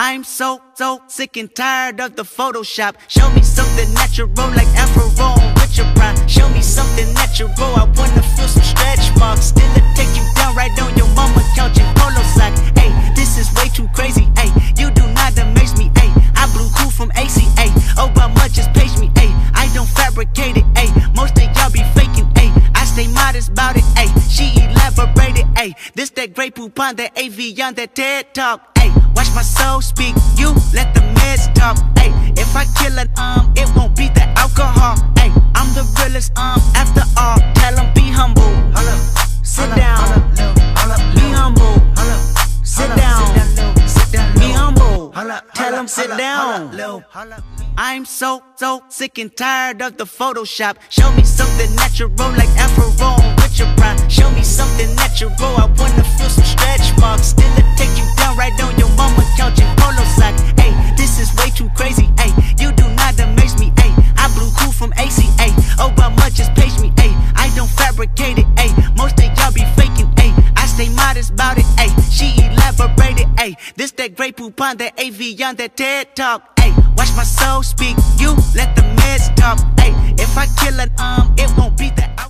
I'm so sick and tired of the Photoshop. Show me something natural like Ebro with your pride. Show me something natural, I wanna feel some stretch marks. Still it'll take you down right on your mama couch in polo socks. Ayy, this is way too crazy, ayy, you do not amaze me, ayy. I blew cool from AC, ayy, Obama just paged me, ayy. I don't fabricate it, ayy, most of y'all be faking, ayy. I stay modest about it, ayy, she elaborated, ayy. This that Grey Poupon, that AV on that TED talk, ayy. Watch my soul speak, you let the meds talk, ayy. If I kill it, it won't be the alcohol, ayy. I'm the realest, after all, tell them be humble. Hold up, sit down, be humble. Hold up, sit down, be humble. Tell them sit down. I'm so sick and tired of the Photoshop. Show me something natural like Afro with your pride. Show me something natural, I wanna feel some stretch marks. Still it'll take you down right on your mama couch in polo socks. Ayy, this is way too crazy, ayy, you do not amaze me, ayy. I blew cool from AC, ayy, Obama just paged me, ayy. I don't fabricate it, ayy, most of y'all be faking, ayy. I stay modest about it, ayy, she elaborated, ayy. This that Grey Poupon, that AV on that TED talk, ayy. Watch my soul speak, you let the meds talk, ayy. If I kill it, it won't be that